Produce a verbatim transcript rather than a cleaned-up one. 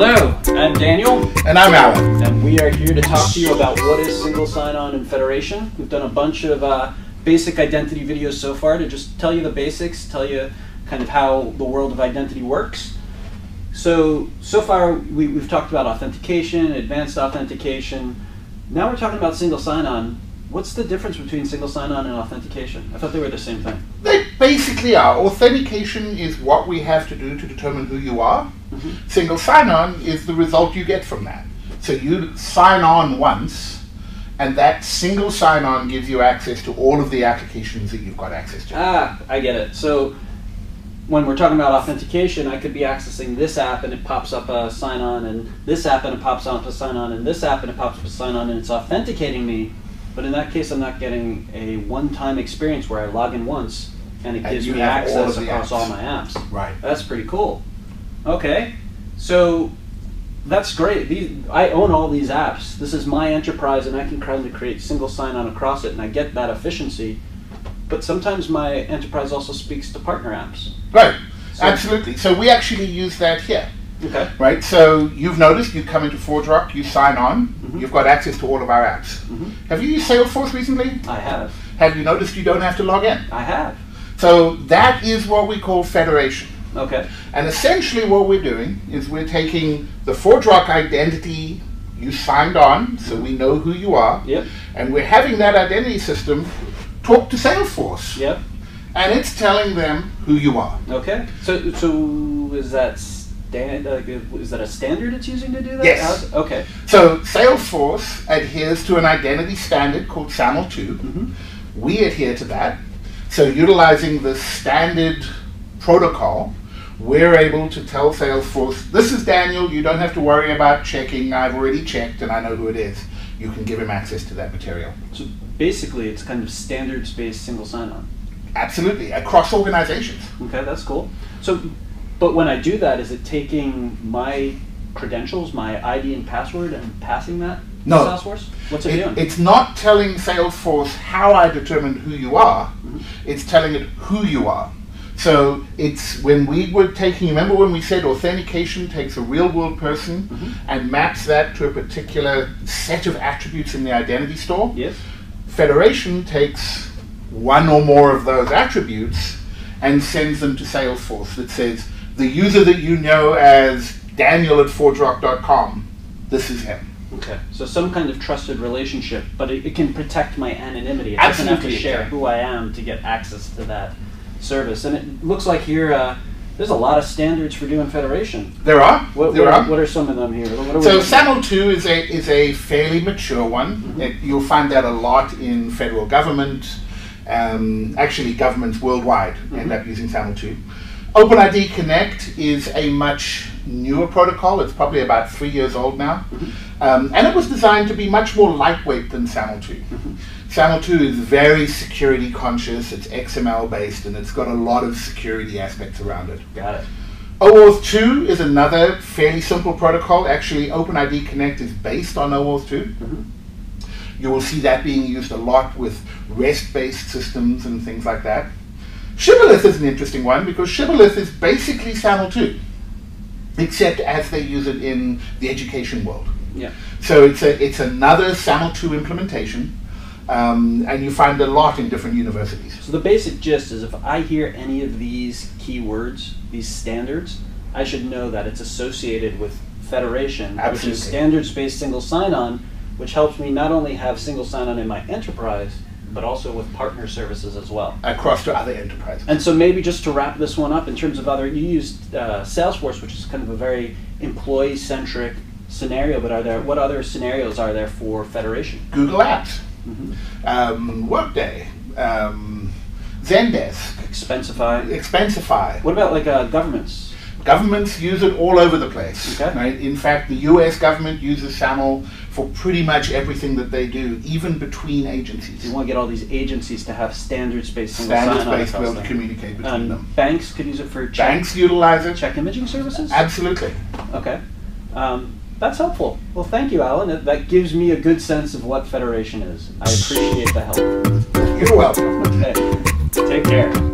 Hello, I'm Daniel. And I'm Alan. And we are here to talk to you about what is single sign-on in Federation. We've done a bunch of uh, basic identity videos so far to just tell you the basics, tell you kind of how the world of identity works. So, so far we, we've talked about authentication, advanced authentication. Now we're talking about single sign-on. What's the difference between single sign-on and authentication? I thought they were the same thing. They basically are. Authentication is what we have to do to determine who you are. Mm-hmm. Single sign-on is the result you get from that. So you sign on once, and that single sign-on gives you access to all of the applications that you've got access to. Ah, I get it. So when we're talking about authentication, I could be accessing this app, and it pops up a sign-on, and this app, and it pops up a sign-on, and this app, and it pops up a sign-on, and it's authenticating me. But in that case, I'm not getting a one-time experience where I log in once, and it and gives me access all across apps. all my apps. Right. That's pretty cool. Okay, so that's great. These, I own all these apps. This is my enterprise, and I can currently create single sign-on across it, and I get that efficiency. But sometimes my enterprise also speaks to partner apps. Right, so absolutely. So we actually use that here. Okay. Right, so you've noticed you come into ForgeRock, you sign on, mm-hmm. you've got access to all of our apps. Mm-hmm. Have you used Salesforce recently? I have. Have you noticed you don't have to log in? I have. So that is what we call federation. Okay. And essentially what we're doing is we're taking the ForgeRock identity you signed on, so we know who you are, yep. and we're having that identity system talk to Salesforce. Yep. And it's telling them who you are. Okay. So, so is, that stand, uh, is that a standard it's using to do that? Yes. Okay. So Salesforce adheres to an identity standard called SAML two. Mm-hmm. We adhere to that. So utilizing the standard protocol, we're able to tell Salesforce, this is Daniel, you don't have to worry about checking, I've already checked and I know who it is. You can give him access to that material. So basically it's kind of standards-based single sign-on. Absolutely, across organizations. Okay, that's cool. So, but when I do that, is it taking my credentials, my I D and password, and passing that no. to Salesforce? What's it, it doing? It's not telling Salesforce how I determined who you are, mm-hmm. it's telling it who you are. So it's when we were taking, remember when we said authentication takes a real world person mm-hmm. and maps that to a particular set of attributes in the identity store? Yes. Federation takes one or more of those attributes and sends them to Salesforce that says, the user that you know as Daniel at ForgeRock dot com, this is him. Okay, so some kind of trusted relationship, but it, it can protect my anonymity. It Absolutely. doesn't have to share who I am to get access to that service. And it looks like here uh, there's a lot of standards for doing federation. There are. What, there what, are. what are some of them here? What are so SAML two is a is a fairly mature one. Mm-hmm. It, you'll find that a lot in federal government. Um, actually, governments worldwide mm-hmm. end up using SAML two. OpenID Connect is a much newer protocol. It's probably about three years old now. Mm-hmm. um, and it was designed to be much more lightweight than SAML two. Mm-hmm. SAML two is very security conscious, it's X M L based, and it's got a lot of security aspects around it. Got it. OAuth two is another fairly simple protocol. Actually, OpenID Connect is based on OAuth two. Mm-hmm. You will see that being used a lot with REST-based systems and things like that. Shibboleth is an interesting one because Shibboleth is basically SAML two, except as they use it in the education world. Yeah. So it's a it's another SAML two implementation, um, and you find a lot in different universities. So the basic gist is if I hear any of these keywords, these standards, I should know that it's associated with Federation, Absolutely. which is standards-based single sign-on, which helps me not only have single sign-on in my enterprise, but also with partner services as well. Across to other enterprises. And so maybe just to wrap this one up in terms of other, you used uh, Salesforce, which is kind of a very employee-centric scenario, but are there, what other scenarios are there for Federation? Google Apps, mm-hmm. um, Workday, um, Zendesk. Expensify. Expensify. What about like uh, governments? Governments use it all over the place. Okay. Right? In fact, the U S government uses SAML for pretty much everything that they do, even between agencies. You want to get all these agencies to have standards-based standards-based to be able to communicate between um, them. Banks could use it for check. Banks utilize it. Check imaging services? Absolutely. Okay. Um, that's helpful. Well, thank you, Alan. That gives me a good sense of what Federation is. I appreciate the help. You're welcome. Okay. Take care.